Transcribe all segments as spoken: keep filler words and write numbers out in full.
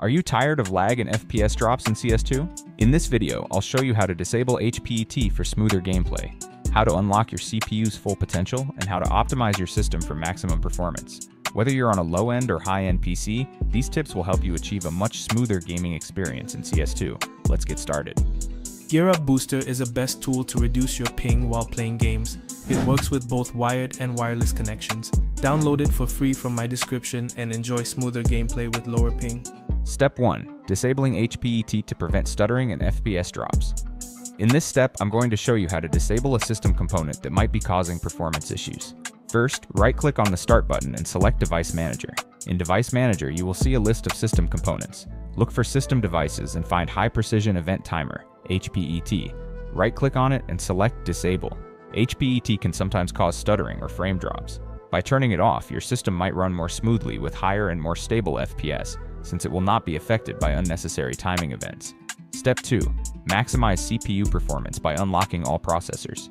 Are you tired of lag and F P S drops in C S two? In this video, I'll show you how to disable H P E T for smoother gameplay, how to unlock your C P U's full potential, and how to optimize your system for maximum performance. Whether you're on a low-end or high-end P C, these tips will help you achieve a much smoother gaming experience in C S two. Let's get started. GearUp Booster is the best tool to reduce your ping while playing games. It works with both wired and wireless connections. Download it for free from my description and enjoy smoother gameplay with lower ping. Step one. Disabling H P E T to prevent stuttering and F P S drops. In this step, I'm going to show you how to disable a system component that might be causing performance issues. First, right-click on the Start button and select Device Manager. In Device Manager, you will see a list of system components. Look for System Devices and find High Precision Event Timer, H P E T. Right-click on it and select Disable. H P E T can sometimes cause stuttering or frame drops. By turning it off, your system might run more smoothly with higher and more stable F P S, since it will not be affected by unnecessary timing events. Step two. Maximize C P U performance by unlocking all processors.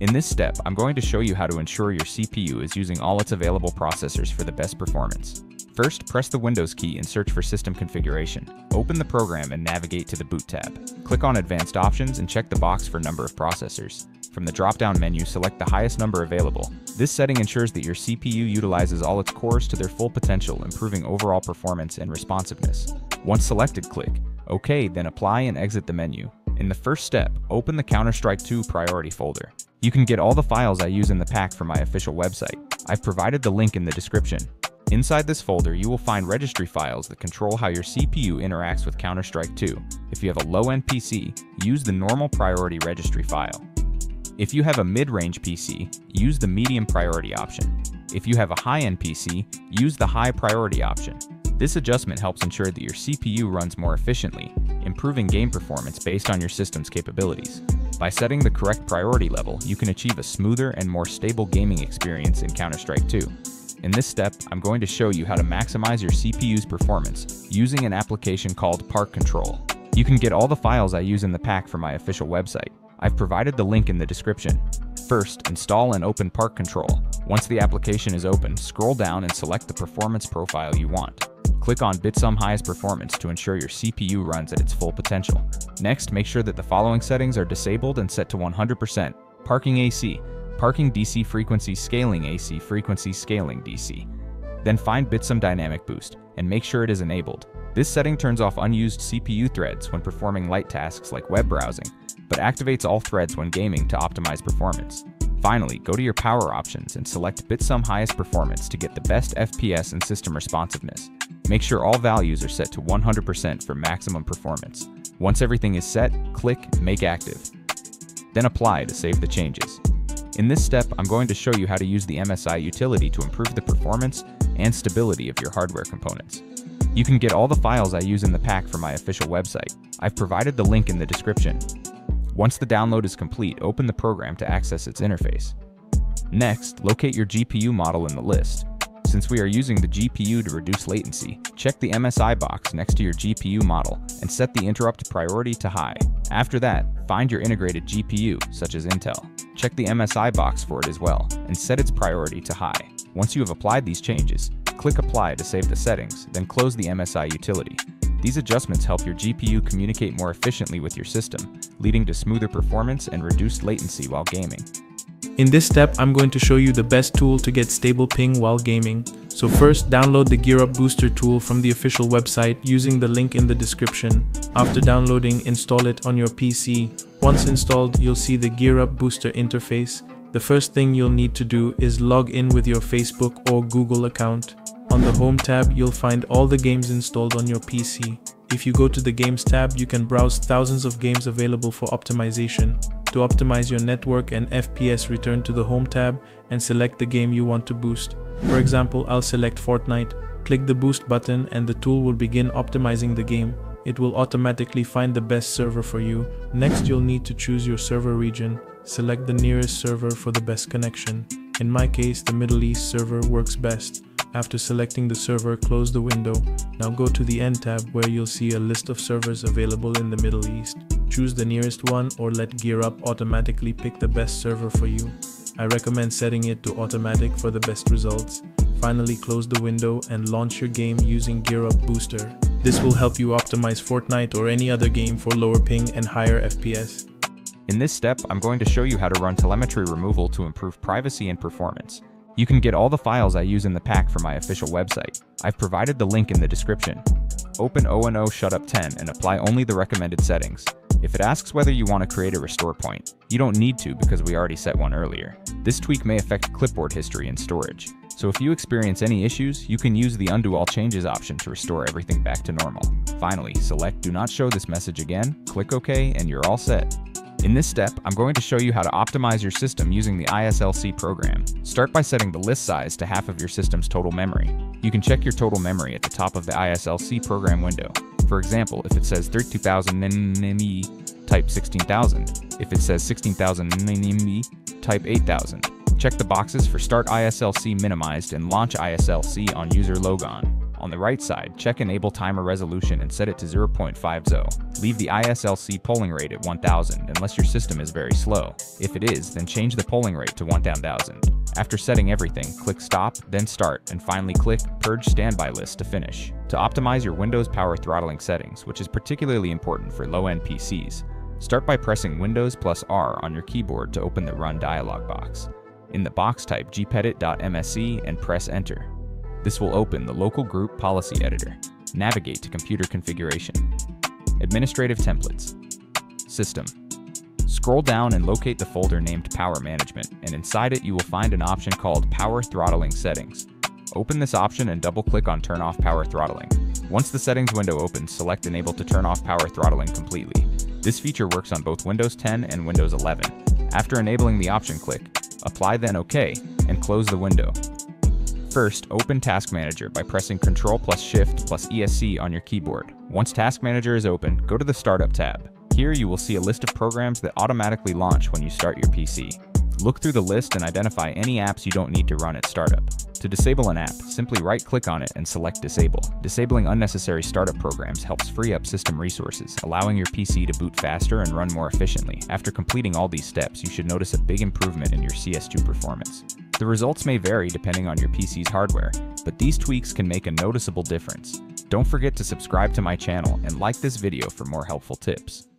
In this step, I'm going to show you how to ensure your C P U is using all its available processors for the best performance. First, press the Windows key and search for System Configuration. Open the program and navigate to the Boot tab. Click on Advanced Options and check the box for Number of Processors. From the drop-down menu, select the highest number available. This setting ensures that your C P U utilizes all its cores to their full potential, improving overall performance and responsiveness. Once selected, click OK, then apply and exit the menu. In the first step, open the Counter-Strike two priority folder. You can get all the files I use in the pack from my official website. I've provided the link in the description. Inside this folder, you will find registry files that control how your C P U interacts with Counter-Strike two. If you have a low-end P C, use the normal priority registry file. If you have a mid-range P C, use the medium priority option. If you have a high-end P C, use the high priority option. This adjustment helps ensure that your C P U runs more efficiently, improving game performance based on your system's capabilities. By setting the correct priority level, you can achieve a smoother and more stable gaming experience in Counter-Strike two. In this step, I'm going to show you how to maximize your C P U's performance using an application called Park Control. You can get all the files I use in the pack from my official website. I've provided the link in the description. First, install and open Park Control. Once the application is open, scroll down and select the performance profile you want. Click on Bitsum Highest Performance to ensure your C P U runs at its full potential. Next, make sure that the following settings are disabled and set to one hundred percent. Parking A C, Parking D C Frequency Scaling A C Frequency Scaling D C. Then find Bitsum Dynamic Boost and make sure it is enabled. This setting turns off unused C P U threads when performing light tasks like web browsing, but activates all threads when gaming to optimize performance. Finally, go to your power options and select Bitsum Highest Performance to get the best F P S and system responsiveness. Make sure all values are set to one hundred percent for maximum performance. Once everything is set, click Make Active. Then apply to save the changes. In this step, I'm going to show you how to use the M S I utility to improve the performance and stability of your hardware components. You can get all the files I use in the pack from my official website. I've provided the link in the description. Once the download is complete, open the program to access its interface. Next, locate your G P U model in the list. Since we are using the G P U to reduce latency, check the M S I box next to your G P U model and set the interrupt priority to high. After that, find your integrated G P U, such as Intel. Check the M S I box for it as well and set its priority to high. Once you have applied these changes, click Apply to save the settings, then close the M S I utility. These adjustments help your G P U communicate more efficiently with your system, leading to smoother performance and reduced latency while gaming. In this step, I'm going to show you the best tool to get stable ping while gaming. So first, download the GearUp Booster tool from the official website using the link in the description. After downloading, install it on your P C. Once installed, you'll see the GearUp Booster interface. The first thing you'll need to do is log in with your Facebook or Google account. On the Home tab, you'll find all the games installed on your P C. If you go to the Games tab, you can browse thousands of games available for optimization. To optimize your network and F P S, return to the Home tab and select the game you want to boost. For example, I'll select Fortnite, click the Boost button, and the tool will begin optimizing the game. It will automatically find the best server for you. Next, you'll need to choose your server region. Select the nearest server for the best connection. In my case, the Middle East server works best. After selecting the server, close the window. Now go to the End tab, where you'll see a list of servers available in the Middle East. Choose the nearest one or let GearUp automatically pick the best server for you. I recommend setting it to automatic for the best results. Finally, close the window and launch your game using GearUp Booster. This will help you optimize Fortnite or any other game for lower ping and higher F P S. In this step, I'm going to show you how to run telemetry removal to improve privacy and performance. You can get all the files I use in the pack from my official website. I've provided the link in the description. Open O and O ShutUp ten and apply only the recommended settings. If it asks whether you want to create a restore point, you don't need to because we already set one earlier. This tweak may affect clipboard history and storage, so if you experience any issues, you can use the Undo All Changes option to restore everything back to normal. Finally, select Do Not Show This Message Again, click OK, and you're all set. In this step, I'm going to show you how to optimize your system using the I S L C program. Start by setting the list size to half of your system's total memory. You can check your total memory at the top of the I S L C program window. For example, if it says thirty-two thousand nmm, type sixteen thousand. If it says sixteen thousand nmm, type eight thousand. Check the boxes for Start I S L C Minimized and Launch I S L C on User Logon. On the right side, check Enable Timer Resolution and set it to zero point five zero. Leave the I S L C polling rate at one thousand unless your system is very slow. If it is, then change the polling rate to one thousand. After setting everything, click Stop, then Start, and finally click Purge Standby List to finish. To optimize your Windows power throttling settings, which is particularly important for low-end P Cs, start by pressing Windows plus R on your keyboard to open the Run dialog box. In the box, type G P E T it dot M S I and press Enter. This will open the Local Group Policy Editor. Navigate to Computer Configuration, Administrative Templates, System. Scroll down and locate the folder named Power Management, and inside it you will find an option called Power Throttling Settings. Open this option and double-click on Turn Off Power Throttling. Once the settings window opens, select Enable to turn off power throttling completely. This feature works on both Windows ten and Windows eleven. After enabling the option, click Apply, then OK, and close the window. First, open Task Manager by pressing Ctrl plus Shift plus E S C on your keyboard. Once Task Manager is open, go to the Startup tab. Here you will see a list of programs that automatically launch when you start your P C. Look through the list and identify any apps you don't need to run at startup. To disable an app, simply right-click on it and select Disable. Disabling unnecessary startup programs helps free up system resources, allowing your P C to boot faster and run more efficiently. After completing all these steps, you should notice a big improvement in your C S two performance. The results may vary depending on your P C's hardware, but these tweaks can make a noticeable difference. Don't forget to subscribe to my channel and like this video for more helpful tips.